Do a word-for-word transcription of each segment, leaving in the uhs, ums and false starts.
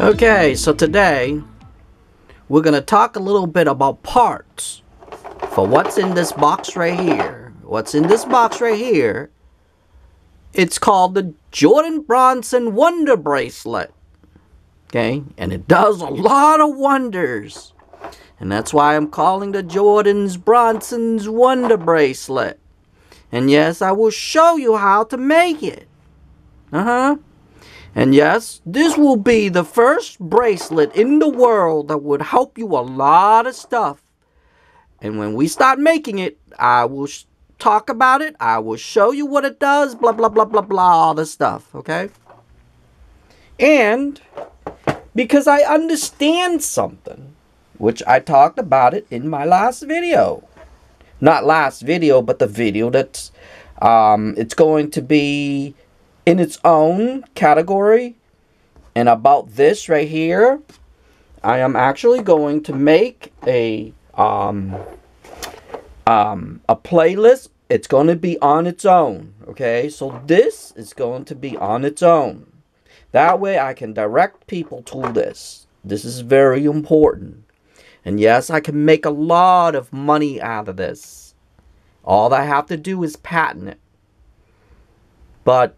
Okay, so today we're gonna talk a little bit about parts for what's in this box right here. What's in this box right here? It's called the Jordan Bronson Wonder Bracelet. Okay, and it does a lot of wonders, and that's why I'm calling the Jordan's Bronson's Wonder Bracelet. And yes, I will show you how to make it. Uh-huh. And yes, this will be the first bracelet in the world that would help you a lot of stuff. And when we start making it, I will sh talk about it. I will show you what it does, blah, blah, blah, blah, blah, all this stuff, okay? And because I understand something, which I talked about it in my last video. Not last video, but the video that's, um, it's going to be in its own category. And about this right here, I am actually going to make a um, um, a playlist. It's going to be on its own, okay? So this is going to be on its own. That way I can direct people to this. This is very important. And yes, I can make a lot of money out of this. All I have to do is patent it. But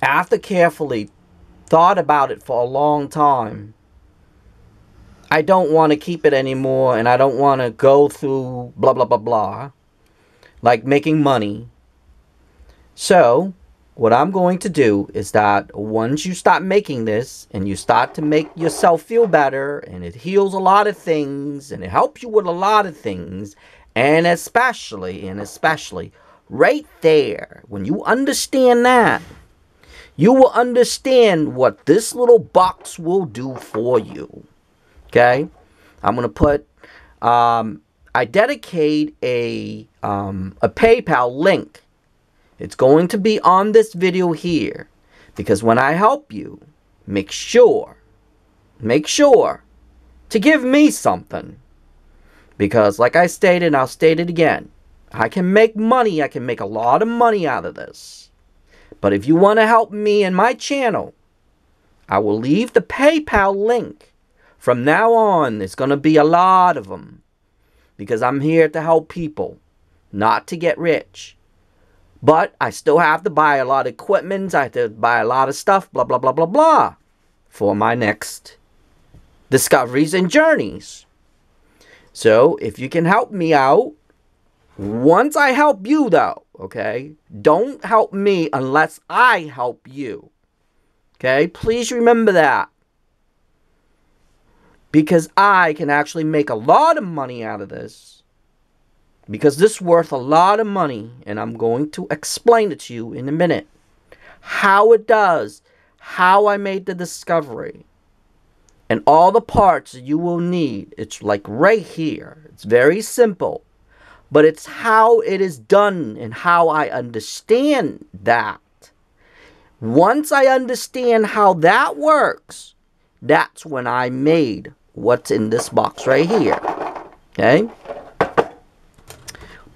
after carefully thought about it for a long time, I don't want to keep it anymore, and I don't want to go through blah, blah, blah, blah, like making money. So what I'm going to do is that once you start making this and you start to make yourself feel better, and it heals a lot of things and it helps you with a lot of things, and especially, and especially right there, when you understand that, you will understand what this little box will do for you. Okay? I'm going to put, um, I dedicate a, um, a PayPal link. It's going to be on this video here. Because when I help you, make sure, make sure to give me something. Because like I stated, and I'll state it again, I can make money. I can make a lot of money out of this. But if you want to help me and my channel, I will leave the PayPal link. From now on, there's going to be a lot of them. Because I'm here to help people, not to get rich. But I still have to buy a lot of equipment. I have to buy a lot of stuff, blah, blah, blah, blah, blah, for my next discoveries and journeys. So if you can help me out, once I help you though, okay, don't help me unless I help you. Okay, please remember that. Because I can actually make a lot of money out of this. Because this is worth a lot of money. And I'm going to explain it to you in a minute. How it does. How I made the discovery. And all the parts that you will need. It's like right here. It's very simple. But it's how it is done and how I understand that. Once I understand how that works, that's when I made what's in this box right here. Okay?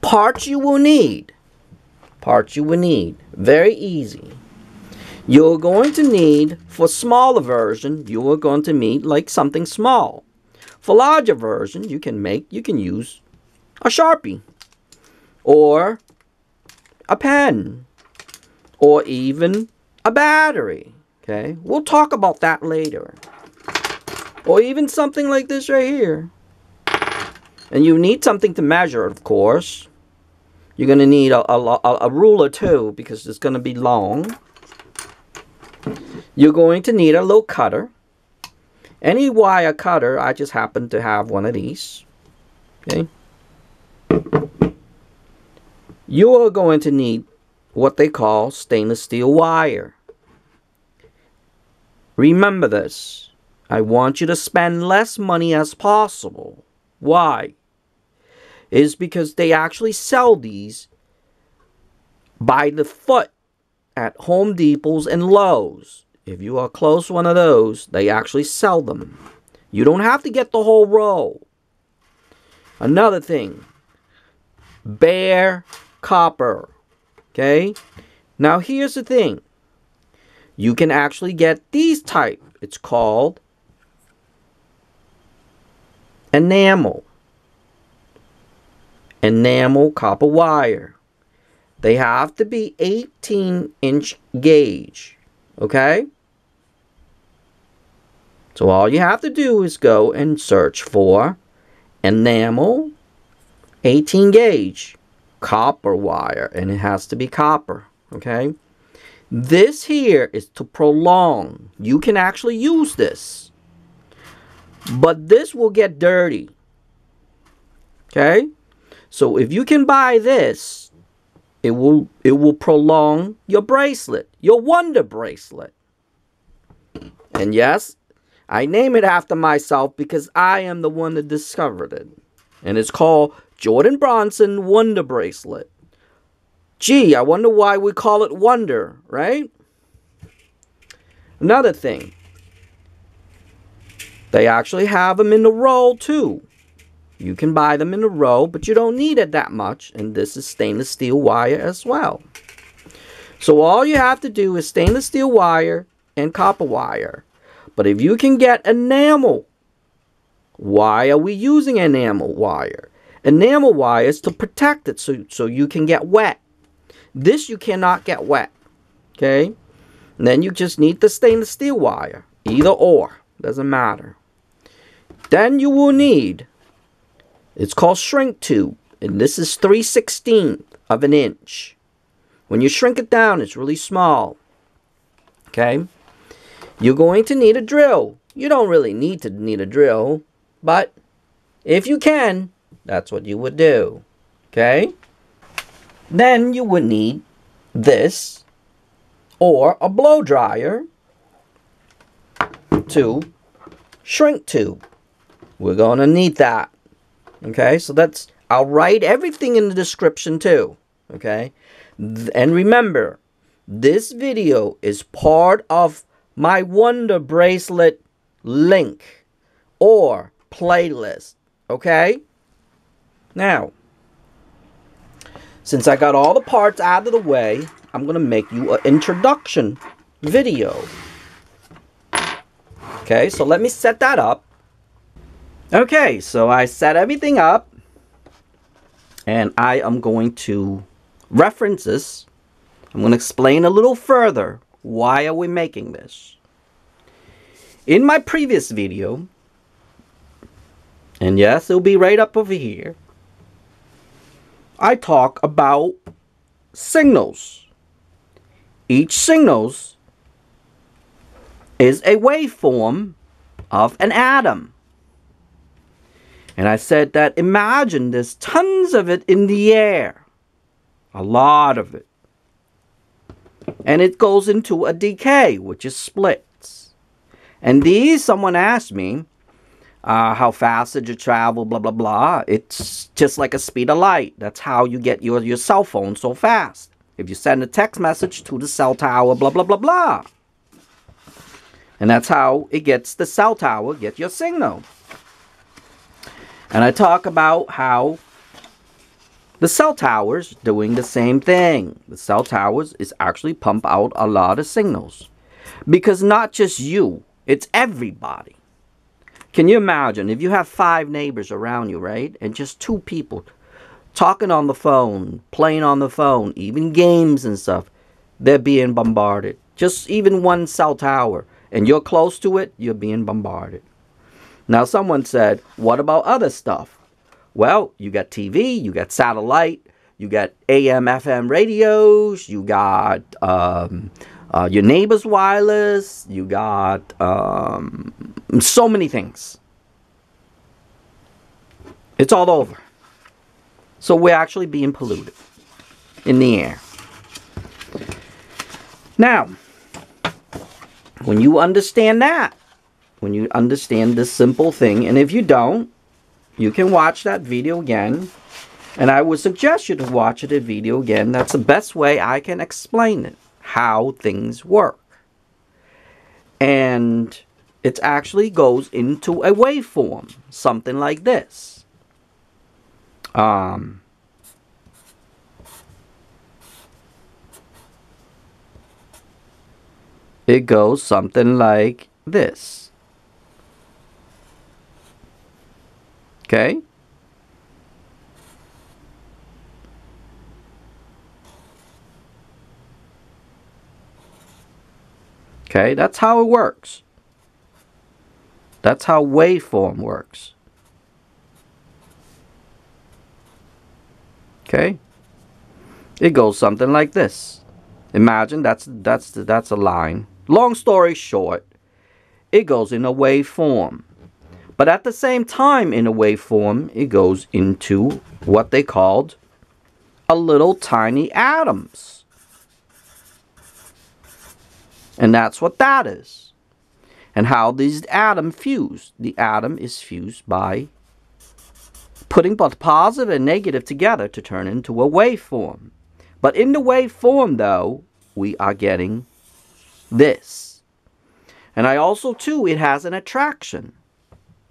Parts you will need. Parts you will need. Very easy. You're going to need, for smaller version, you are going to need like something small. For larger version, you can make, you can use a Sharpie, or a pen, or even a battery, okay? We'll talk about that later. Or even something like this right here. And you need something to measure, of course. You're going to need a, a, a ruler too, because it's going to be long. You're going to need a little cutter. Any wire cutter, I just happen to have one of these, okay? You are going to need what they call stainless steel wire. Remember this. I want you to spend less money as possible. Why? It's because they actually sell these by the foot at Home Depots and Lowe's. If you are close to one of those, they actually sell them. You don't have to get the whole roll. Another thing. Bare copper. Okay, now here's the thing. You can actually get these type It's called enamel. Enamel copper wire. They have to be eighteen inch gauge. Okay? So all you have to do is go and search for enamel eighteen gauge copper wire, and it has to be copper. Okay? This here is to prolong. You can actually use this, but this will get dirty. Okay? So if you can buy this, it will it will prolong your bracelet, your Wonder Bracelet. And yes, I name it after myself because I am the one that discovered it. And it's called Jordan Bronson Wonder Bracelet. Gee, I wonder why we call it Wonder, right? Another thing. They actually have them in the roll too. You can buy them in a row, but you don't need it that much. And this is stainless steel wire as well. So all you have to do is stainless steel wire and copper wire. But if you can get enamel, why are we using enamel wire? Enamel wire is to protect it so, so you can get wet. This you cannot get wet. Okay? And then you just need the stainless steel wire. Either or. Doesn't matter. Then you will need... It's called shrink tube, and this is three sixteenths of an inch. When you shrink it down, it's really small. Okay? You're going to need a drill. You don't really need to need a drill, but if you can, that's what you would do. Okay? Then you would need this or a blow dryer to shrink tube. We're going to need that. Okay, so that's, I'll write everything in the description too, okay? Th- and remember, this video is part of my Wonder Bracelet link or playlist, okay? Now, since I got all the parts out of the way, I'm going to make you an introduction video. Okay, so let me set that up. Okay, so I set everything up, and I am going to reference this. I'm going to explain a little further why are we making this. In my previous video, and yes, it'll be right up over here, I talk about signals. Each signals is a waveform of an atom. And I said that imagine there's tons of it in the air. A lot of it. And it goes into a decay, which is splits. And these, someone asked me, uh, how fast did you travel, blah, blah, blah. It's just like a speed of light. That's how you get your, your cell phone so fast. If you send a text message to the cell tower, blah, blah, blah, blah. And that's how it gets the cell tower, get your signal. And I talk about how the cell towers doing the same thing. The cell towers is actually pump out a lot of signals. Because not just you, it's everybody. Can you imagine if you have five neighbors around you, right? And just two people talking on the phone, playing on the phone, even games and stuff. They're being bombarded. Just even one cell tower. And you're close to it, you're being bombarded. Now, someone said, what about other stuff? Well, you got T V, you got satellite, you got A M, F M radios, you got um, uh, your neighbor's wireless, you got um, so many things. It's all over. So we're actually being polluted in the air. Now, when you understand that, when you understand this simple thing, and if you don't, you can watch that video again, and I would suggest you to watch the video again. That's the best way I can explain it, how things work. And it actually goes into a waveform, something like this. Um, it goes something like this. Okay? Okay, that's how it works. That's how waveform works. Okay? It goes something like this. Imagine that's that's that's a line. Long story short, it goes in a waveform. But at the same time in a waveform, it goes into what they called a little tiny atoms. And that's what that is. And how these atoms fuse. The atom is fused by putting both positive and negative together to turn into a waveform. But in the waveform, though, we are getting this. And I also, too, it has an attraction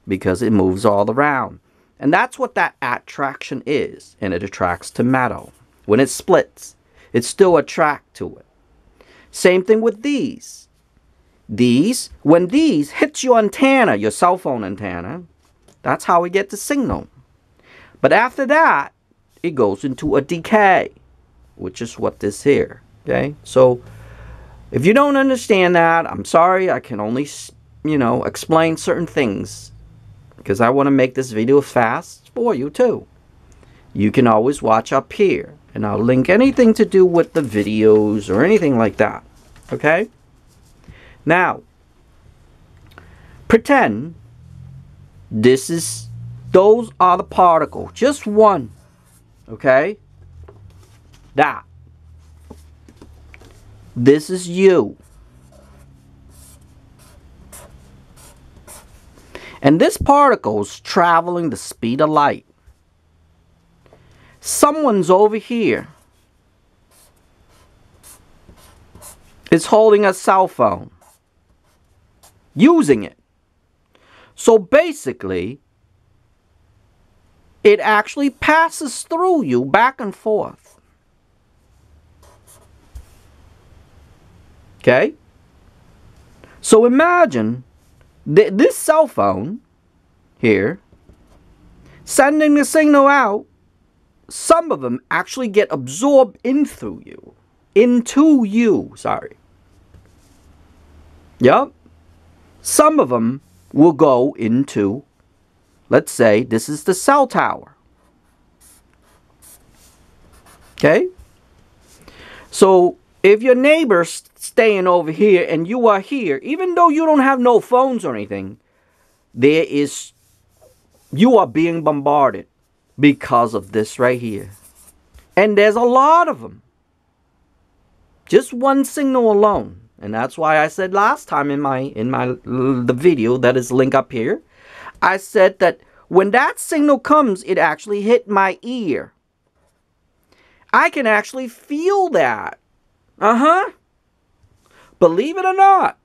because it moves all around. And that's what that attraction is. And it attracts to metal. When it splits, it still attracts to it. Same thing with these. These, when these hit your antenna, your cell phone antenna, that's how we get the signal. But after that, it goes into a decay, which is what this here, okay? So if you don't understand that, I'm sorry, I can only, you know, explain certain things because I want to make this video fast for you too. You can always watch up here and I'll link anything to do with the videos or anything like that, okay? Now, pretend this is, those are the particles, just one, okay? That. This is you. And this particle is traveling the speed of light. Someone's over here. It's holding a cell phone. Using it. So basically, it actually passes through you back and forth. Okay? So imagine th this cell phone here sending the signal out. Some of them actually get absorbed in through you. Into you, sorry. Yep. Some of them will go into, let's say, this is the cell tower. Okay? So if your neighbor's staying over here and you are here, even though you don't have no phones or anything, there is, you are being bombarded because of this right here. And there's a lot of them. Just one signal alone. And that's why I said last time in my in my the video that is linked up here, I said that when that signal comes, it actually hit my ear. I can actually feel that. Uh-huh. Believe it or not,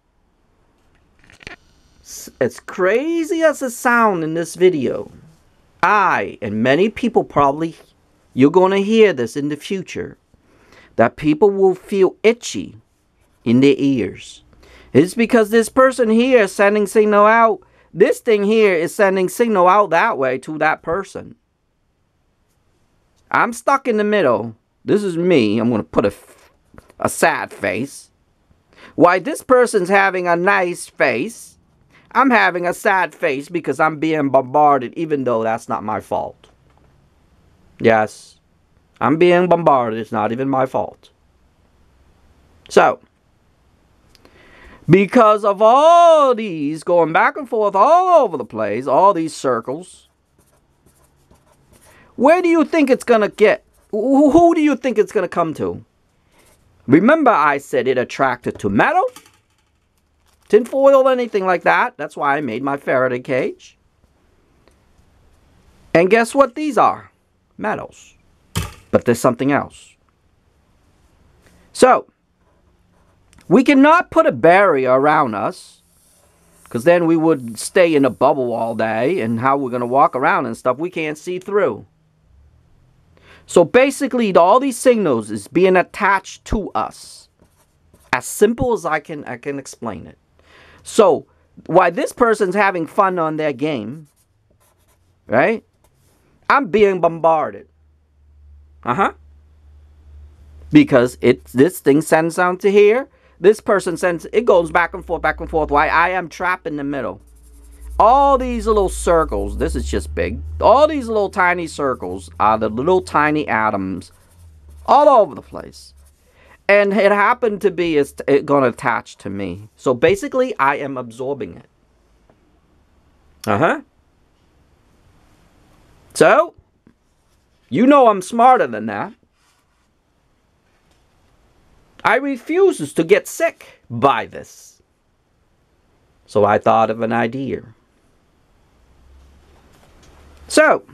as crazy as it sounds in this video, I and many people probably, you're going to hear this in the future, that people will feel itchy in their ears. It's because this person here is sending signal out, this thing here is sending signal out that way to that person. I'm stuck in the middle. This is me. I'm going to put a, a sad face. Why this person's having a nice face, I'm having a sad face because I'm being bombarded even though that's not my fault. Yes, I'm being bombarded. It's not even my fault. So, because of all these going back and forth all over the place, all these circles, where do you think it's going to get? Who do you think it's going to come to? Remember I said it attracted to metal, tinfoil, anything like that. That's why I made my Faraday cage. And guess what these are? Metals. But there's something else. So, we cannot put a barrier around us, because then we would stay in a bubble all day, and how we're going to walk around and stuff, we can't see through. So basically, all these signals is being attached to us. As simple as I can, I can explain it. So while this person's having fun on their game, right, I'm being bombarded. Uh-huh. Because it, this thing sends down to here. This person sends, it goes back and forth, back and forth. Why? I am trapped in the middle. All these little circles, this is just big. All these little tiny circles are the little tiny atoms all over the place. And it happened to be, it's it going to attach to me. So basically, I am absorbing it. Uh-huh. So, you know I'm smarter than that. I refuse to get sick by this. So I thought of an idea. So,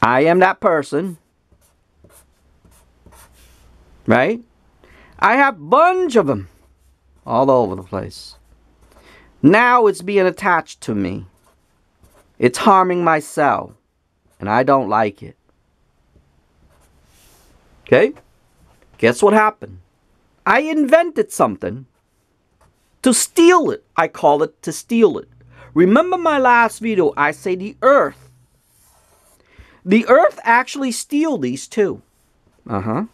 I am that person. Right? I have a bunch of them all over the place. Now it's being attached to me. It's harming myself. And I don't like it. Okay? Guess what happened? I invented something to steal it. I call it to steal it. Remember my last video, I say the earth. The earth actually steals these too. Uh-huh.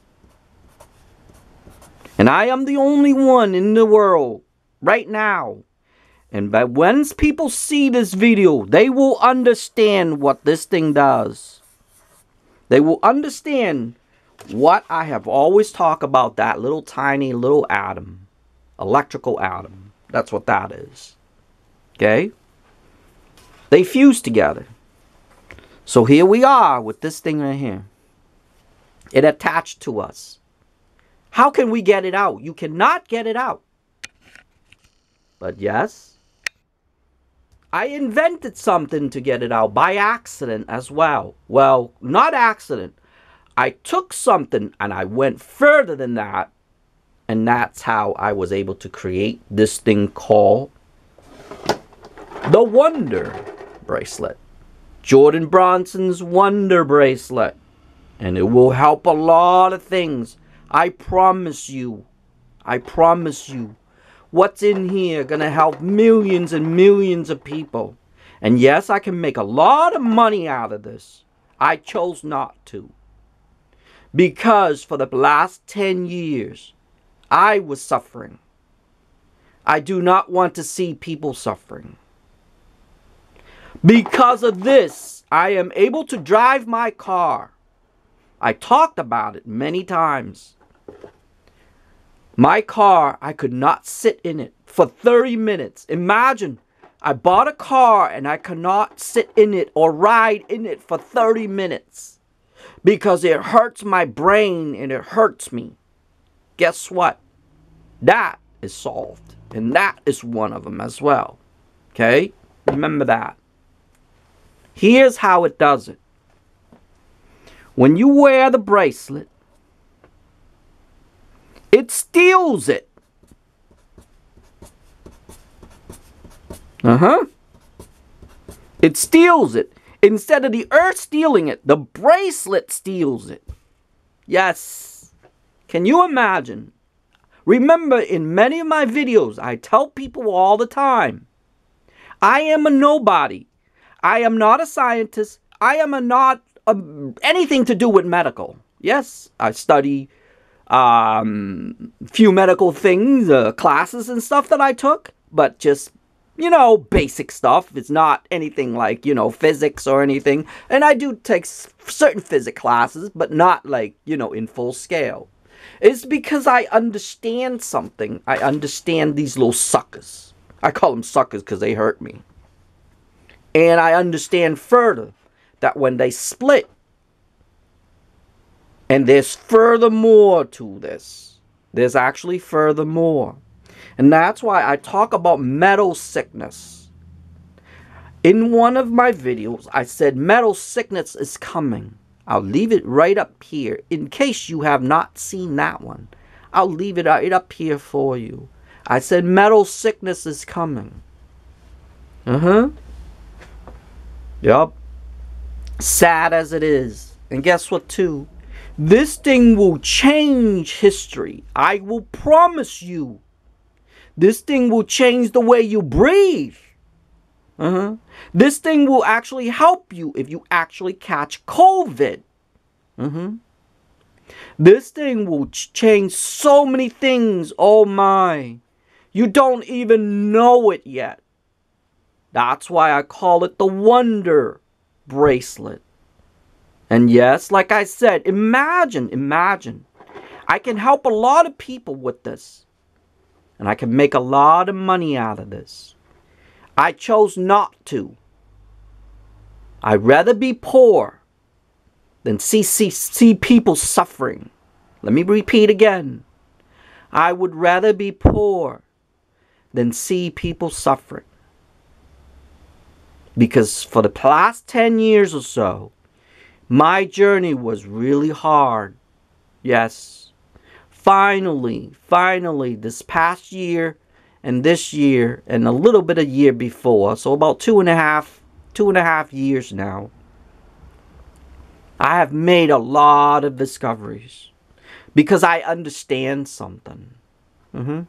And I am the only one in the world right now. And by when people see this video, they will understand what this thing does. They will understand what I have always talked about, that little tiny little atom, electrical atom. That's what that is. Okay? They fuse together. So here we are with this thing right here. It attached to us. How can we get it out? You cannot get it out. But yes, I invented something to get it out by accident as well. Well, not accident. I took something and I went further than that, and that's how I was able to create this thing called the Wonder Bracelet. Jordan Bronson's Wonder Bracelet. And it will help a lot of things. I promise you. I promise you. What's in here gonna help millions and millions of people. And yes, I can make a lot of money out of this. I chose not to. Because for the last ten years, I was suffering. I do not want to see people suffering. Because of this, I am able to drive my car. I talked about it many times. My car, I could not sit in it for thirty minutes. Imagine, I bought a car and I could not sit in it or ride in it for thirty minutes. Because it hurts my brain and it hurts me. Guess what? That is solved. And that is one of them as well. Okay? Remember that. Here's how it does it. When you wear the bracelet, it steals it. Uh-huh. It steals it. Instead of the earth stealing it, the bracelet steals it. Yes. Can you imagine? Remember, in many of my videos, I tell people all the time, I am a nobody. I am not a scientist. I am a not a, anything to do with medical. Yes, I study um, few medical things, uh, classes and stuff that I took, but just, you know, basic stuff. It's not anything like, you know, physics or anything. And I do take certain physics classes, but not like, you know, in full scale. It's because I understand something. I understand these little suckers. I call them suckers because they hurt me. And I understand further that when they split, and there's furthermore to this, there's actually furthermore. And that's why I talk about metal sickness. In one of my videos, I said metal sickness is coming. I'll leave it right up here in case you have not seen that one. I'll leave it right up here for you. I said metal sickness is coming. Uh-huh. Yup. Sad as it is. And guess what, too? This thing will change history. I will promise you. This thing will change the way you breathe. Uh-huh. This thing will actually help you if you actually catch COVID. Uh-huh. This thing will change so many things. Oh my. You don't even know it yet. That's why I call it the Wonder Bracelet. And yes, like I said, imagine, imagine. I can help a lot of people with this. And I can make a lot of money out of this. I chose not to. I'd rather be poor than see, see, see people suffering. Let me repeat again. I would rather be poor than see people suffering. Because for the past ten years or so, my journey was really hard. Yes. Finally, finally, this past year and this year and a little bit of year before, so about two and a half, two and a half years now, I have made a lot of discoveries because I understand something. Mm-hmm.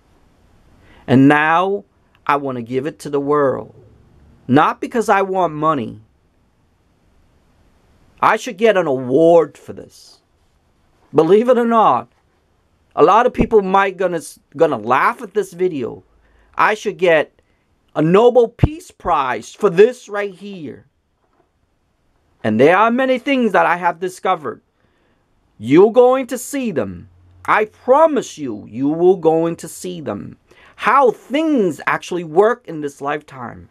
And now I want to give it to the world. Not because I want money. I should get an award for this. Believe it or not, a lot of people might gonna, gonna laugh at this video. I should get a Nobel Peace Prize for this right here. And there are many things that I have discovered. You're going to see them. I promise you, you will going to see them. How things actually work in this lifetime.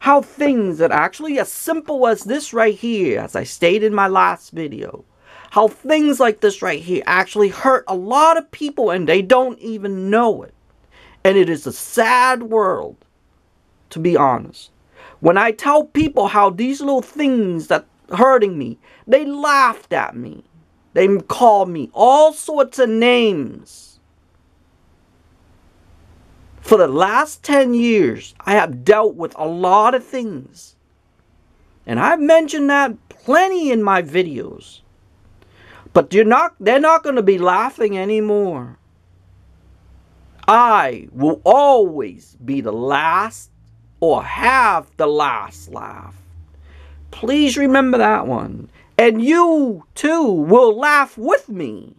How things that are actually as simple as this right here, as I stated in my last video. How things like this right here actually hurt a lot of people and they don't even know it. And it is a sad world, to be honest. When I tell people how these little things that are hurting me, they laughed at me. They call me all sorts of names. For the last ten years, I have dealt with a lot of things. And I've mentioned that plenty in my videos. But you're not, they're not going to be laughing anymore. I will always be the last or have the last laugh. Please remember that one. And you too will laugh with me.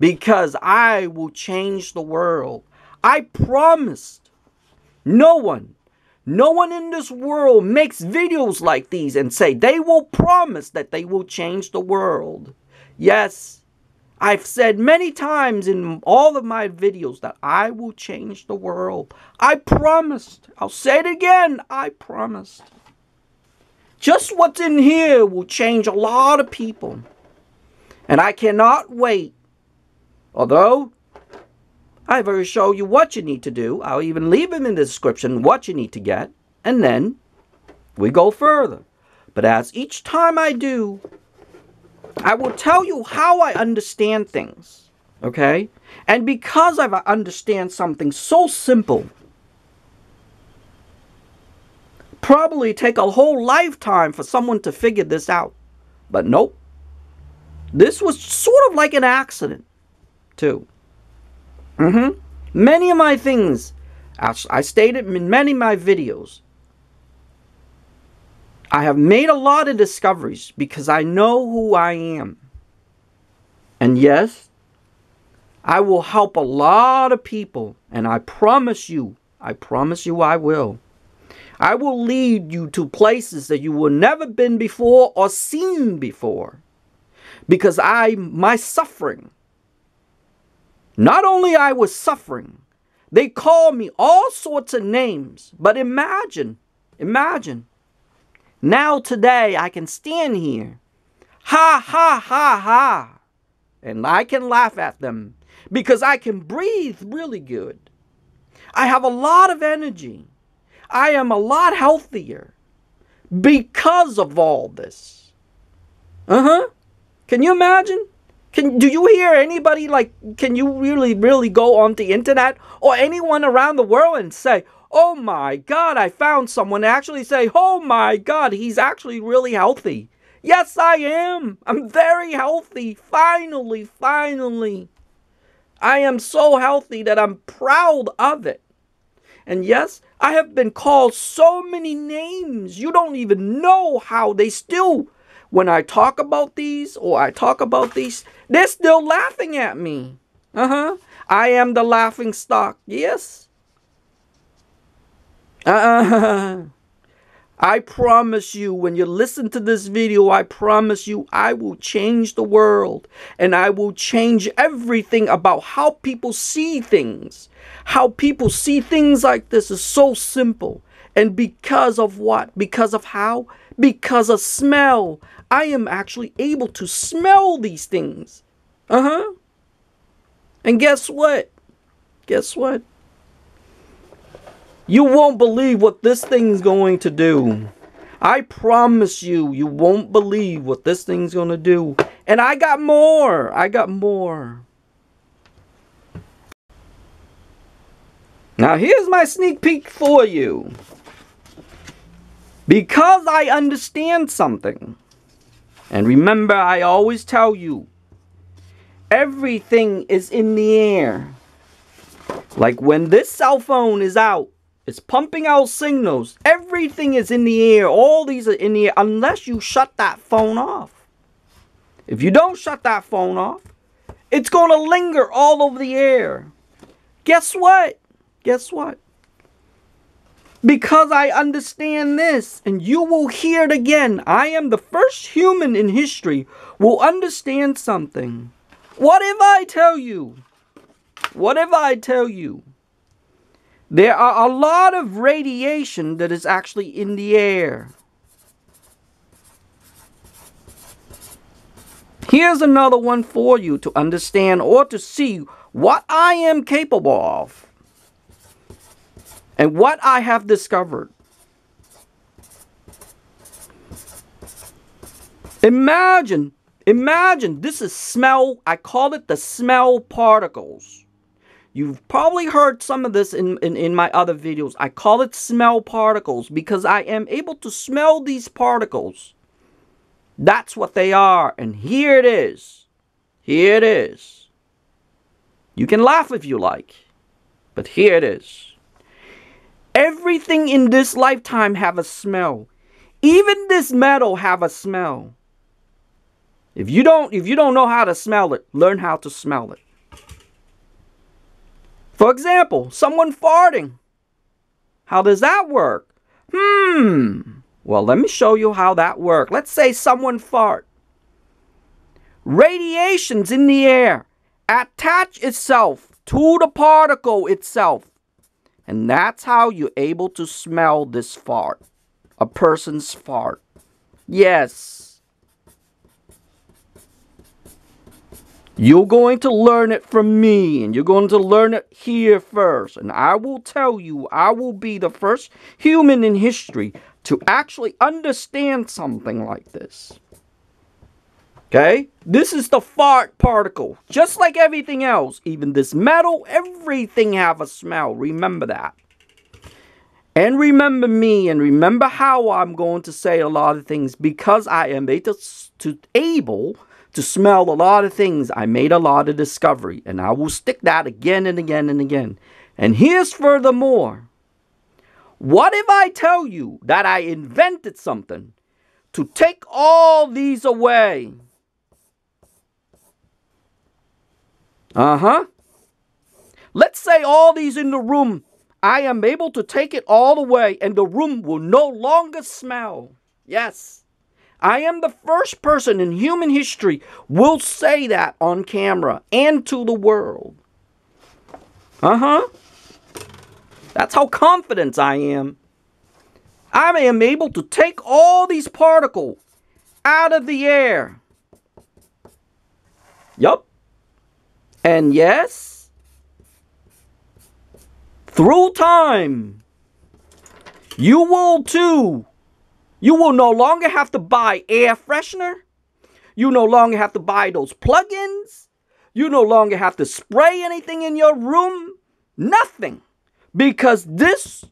Because I will change the world. I promised. No one. No one in this world makes videos like these and say they will promise that they will change the world. Yes, I've said many times in all of my videos that I will change the world. I promised. I'll say it again. I promised. Just what's in here will change a lot of people. And I cannot wait. Although, I've already shown you what you need to do. I'll even leave it in the description what you need to get. And then, we go further. But as each time I do, I will tell you how I understand things, okay? And because I understand something so simple, probably take a whole lifetime for someone to figure this out. But nope. This was sort of like an accident, too. Mm-hmm. Many of my things, as I stated in many of my videos, I have made a lot of discoveries because I know who I am. And yes, I will help a lot of people. And I promise you, I promise you I will. I will lead you to places that you will never been before or seen before. Because I, my suffering, not only I was suffering, they called me all sorts of names. But imagine, imagine. Now today I can stand here, ha, ha, ha, ha, and I can laugh at them because I can breathe really good. I have a lot of energy. I am a lot healthier because of all this. Uh-huh. Can you imagine? Can, do you hear anybody like, can you really, really go on the internet or anyone around the world and say, oh my God, I found someone actually say, oh my God, he's actually really healthy. Yes, I am. I'm very healthy. Finally, finally. I am so healthy that I'm proud of it. And yes, I have been called so many names. You don't even know how they still, when I talk about these or I talk about these, they're still laughing at me. Uh-huh. I am the laughing stock. Yes. Uh-huh. I promise you, when you listen to this video, I promise you, I will change the world. And I will change everything about how people see things. How people see things like this is so simple. And because of what? Because of how? Because of smell. I am actually able to smell these things. Uh-huh. And guess what? Guess what? You won't believe what this thing's going to do. I promise you, you won't believe what this thing's going to do. And I got more. I got more. Now, here's my sneak peek for you. Because I understand something. And remember, I always tell you, everything is in the air. Like when this cell phone is out, it's pumping out signals. Everything is in the air. All these are in the air unless you shut that phone off. If you don't shut that phone off, it's going to linger all over the air. Guess what? Guess what? Because I understand this, and you will hear it again, I am the first human in history will understand something. What if I tell you? What if I tell you? There are a lot of radiation that is actually in the air. Here's another one for you to understand or to see what I am capable of. And what I have discovered. Imagine, imagine, this is smell, I call it the smell particles. You've probably heard some of this in, in, in my other videos. I call it smell particles because I am able to smell these particles. That's what they are. And here it is. Here it is. You can laugh if you like, but here it is. Everything in this lifetime have a smell. Even this metal have a smell. If you don't, if you don't know how to smell it, learn how to smell it. For example, someone farting. How does that work? Hmm. Well, let me show you how that works. Let's say someone fart. Radiation's in the air. Attach itself to the particle itself. And that's how you're able to smell this fart. A person's fart. Yes. You're going to learn it from me. And you're going to learn it here first. And I will tell you, I will be the first human in history to actually understand something like this. Okay? This is the fart particle. Just like everything else, even this metal, everything have a smell. Remember that. And remember me, and remember how I'm going to say a lot of things because I am able to, able to smell a lot of things. I made a lot of discovery, and I will stick that again and again and again. And here's furthermore. What if I tell you that I invented something to take all these away? Uh-huh. Let's say all these in the room, I am able to take it all away and the room will no longer smell. Yes. I am the first person in human history will say that on camera and to the world. Uh-huh. That's how confident I am. I am able to take all these particles out of the air. Yup. And yes, through time, you will too. You will no longer have to buy air freshener. You no longer have to buy those plug-ins. You no longer have to spray anything in your room. Nothing. Because this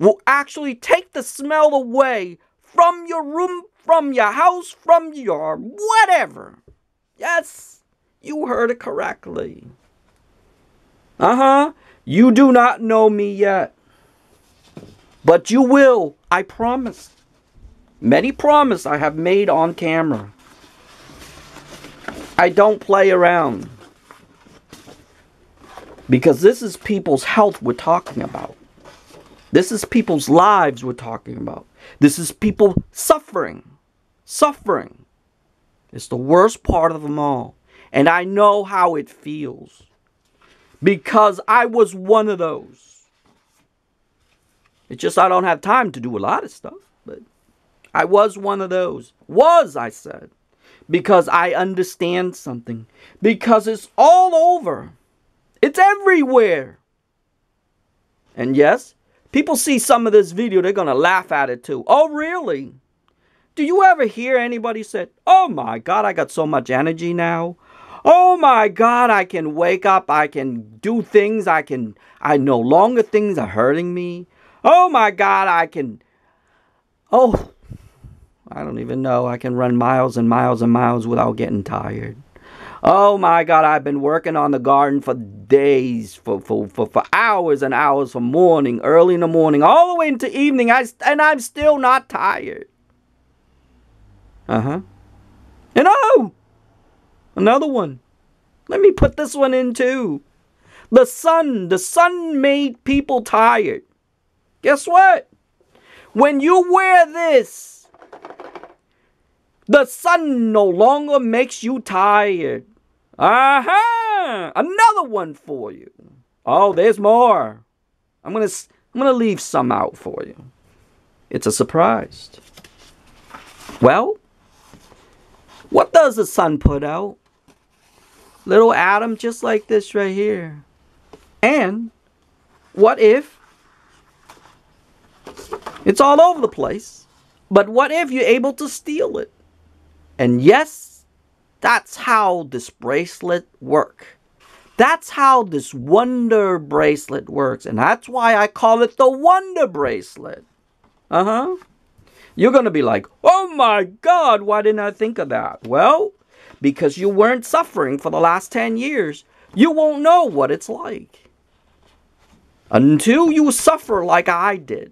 will actually take the smell away from your room, from your house, from your whatever. Yes. You heard it correctly. Uh-huh. You do not know me yet, but you will, I promise. Many promises I have made on camera. I don't play around, because this is people's health we're talking about. This is people's lives we're talking about. This is people suffering. Suffering is the worst part of them all. And I know how it feels, because I was one of those. It's just I don't have time to do a lot of stuff, but I was one of those. Was, I said, because I understand something. Because it's all over. It's everywhere. And yes, people see some of this video, they're going to laugh at it too. Oh, really? Do you ever hear anybody say, oh my God, I got so much energy now. Oh my God, I can wake up, I can do things, I can, I no longer things are hurting me. Oh my God, I can, oh, I don't even know, I can run miles and miles and miles without getting tired. Oh my God, I've been working on the garden for days, for, for, for, for hours and hours, from morning, early in the morning, all the way into evening, I, and I'm still not tired. Uh-huh. And oh! Another one. Let me put this one in too. The sun. The sun made people tired. Guess what? When you wear this, the sun no longer makes you tired. Uh-huh. Another one for you. Oh, there's more. I'm gonna, I'm gonna leave some out for you. It's a surprise. Well, what does the sun put out? Little atom just like this right here. And what if it's all over the place, but what if you're able to steal it? And yes, that's how this bracelet works. That's how this wonder bracelet works. And that's why I call it the wonder bracelet. Uh-huh. You're going to be like, oh my God, why didn't I think of that? Well, because you weren't suffering for the last ten years, you won't know what it's like. Until you suffer like I did.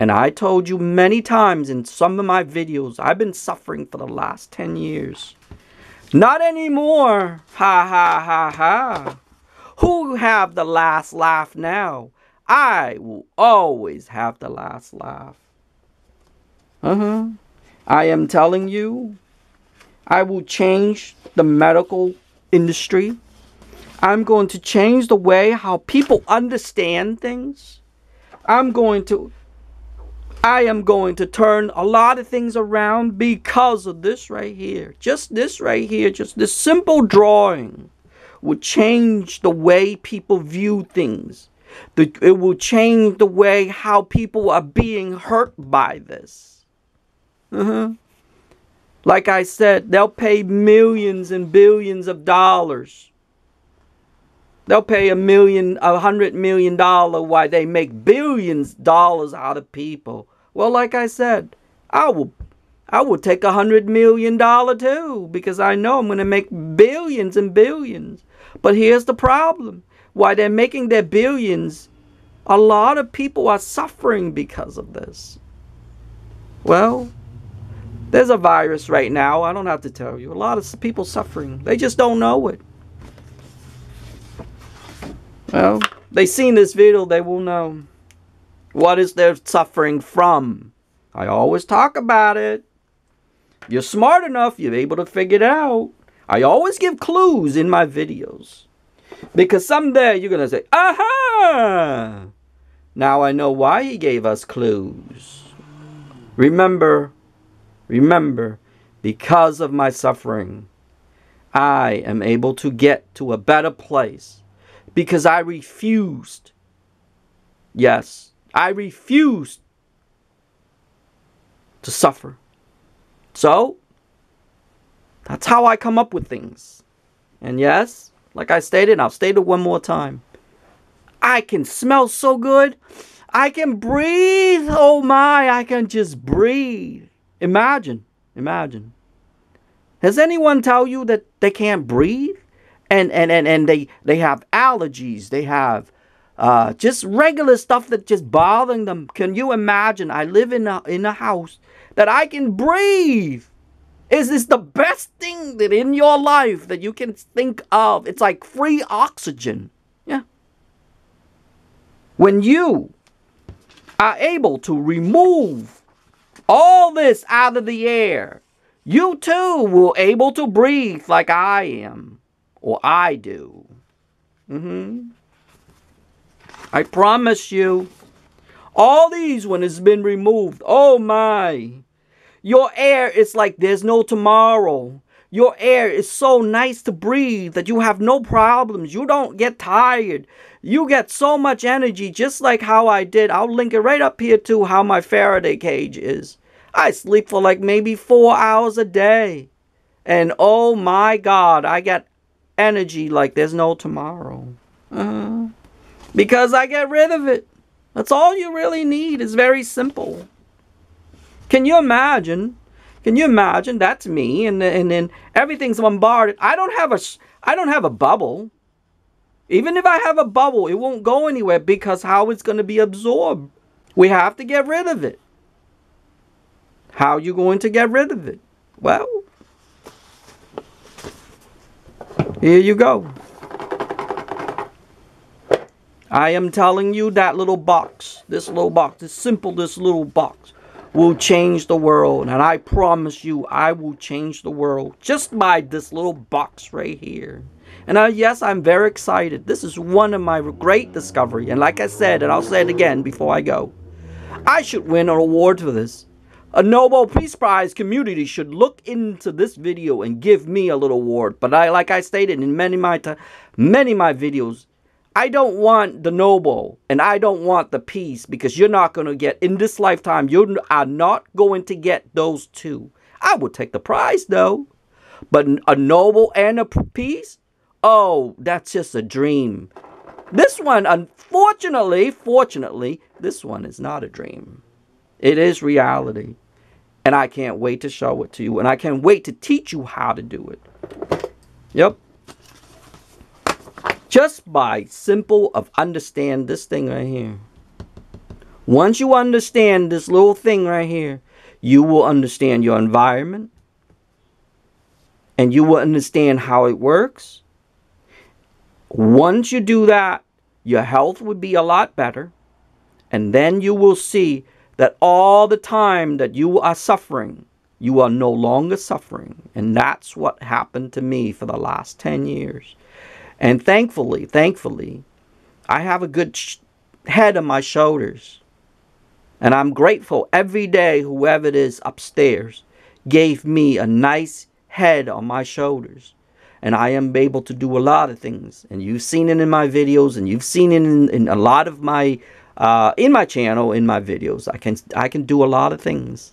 And I told you many times in some of my videos, I've been suffering for the last ten years. Not anymore. Ha ha ha ha. Who have the last laugh now? I will always have the last laugh. Uh-huh. I am telling you, I will change the medical industry. I'm going to change the way how people understand things. I'm going to, I am going to turn a lot of things around because of this right here. Just this right here, just this simple drawing will change the way people view things. The, it will change the way how people are being hurt by this. Uh-huh. Like I said, they'll pay millions and billions of dollars. They'll pay a million, a hundred million dollars while they make billions of dollars out of people. Well, like I said, I will, I will take a hundred million dollar too, because I know I'm going to make billions and billions. But here's the problem. Why they're making their billions, a lot of people are suffering because of this. Well, there's a virus right now. I don't have to tell you. A lot of people suffering. They just don't know it. Well, they seen this video. They will know. What is they're suffering from? I always talk about it. You're smart enough. You're able to figure it out. I always give clues in my videos. Because someday you're going to say, aha! Now I know why he gave us clues. Remember, remember, because of my suffering, I am able to get to a better place. Because I refused. Yes, I refused to suffer. So, that's how I come up with things. And yes, like I stated, and I'll state it one more time. I can smell so good. I can breathe. Oh my, I can just breathe. Imagine, imagine. Has anyone tell you that they can't breathe? and and and and they they have allergies, they have uh, just regular stuff that just bothering them. Can you imagine? I live in a in a house that I can breathe. Is this the best thing that in your life that you can think of? It's like free oxygen. Yeah. When you are able to remove all this out of the air, you too will be able to breathe like I am, or I do. Mm-hmm. I promise you, all these when it's been removed, oh my, your air is like there's no tomorrow. Your air is so nice to breathe that you have no problems. You don't get tired. You get so much energy, just like how I did. I'll link it right up here to how my Faraday cage is. I sleep for like maybe four hours a day. And oh my God, I get energy like there's no tomorrow. Uh-huh. Because I get rid of it. That's all you really need. It's very simple. Can you imagine? Can you imagine? That's me, and and then everything's bombarded. I don't have a I don't have a bubble. Even if I have a bubble, it won't go anywhere because how it's going to be absorbed. We have to get rid of it. How are you going to get rid of it? Well, here you go. I am telling you that little box, this little box, this simple, this little box. will change the world, and I promise you I will change the world just by this little box right here. And I, yes, I'm very excited. This is one of my great discoveries, and like I said, and I'll say it again before I go, I should win an award for this. A Nobel Peace Prize community should look into this video and give me a little award. But I, like I stated in many my many my videos, I don't want the noble and I don't want the peace, because you're not going to get, in this lifetime, you are not going to get those two. I will take the prize though, but a noble and a peace? Oh, that's just a dream. This one, unfortunately, fortunately, this one is not a dream. It is reality. And I can't wait to show it to you, and I can't wait to teach you how to do it. Yep. Just by simple of understand this thing right here. Once you understand this little thing right here, you will understand your environment. And you will understand how it works. Once you do that, your health would be a lot better. And then you will see that all the time that you are suffering, you are no longer suffering. And that's what happened to me for the last ten years. And thankfully, thankfully, I have a good sh head on my shoulders. And I'm grateful every day whoever it is upstairs gave me a nice head on my shoulders. And I am able to do a lot of things. And you've seen it in my videos, and you've seen it in, in a lot of my, uh, in my channel, in my videos. I can, I can do a lot of things.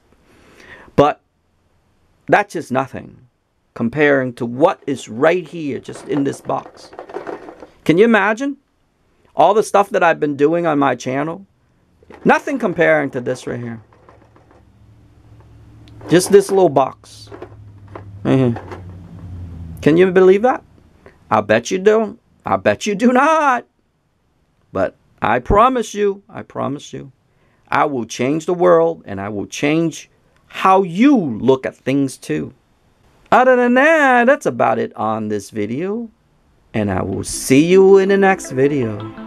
But that's just nothing comparing to what is right here, just in this box. Can you imagine? All the stuff that I've been doing on my channel, nothing comparing to this right here. Just this little box. Mm-hmm. Can you believe that? I bet you don't. I bet you do not. But I promise you, I promise you, I will change the world, and I will change how you look at things too. Other than that, that's about it on this video, and I will see you in the next video.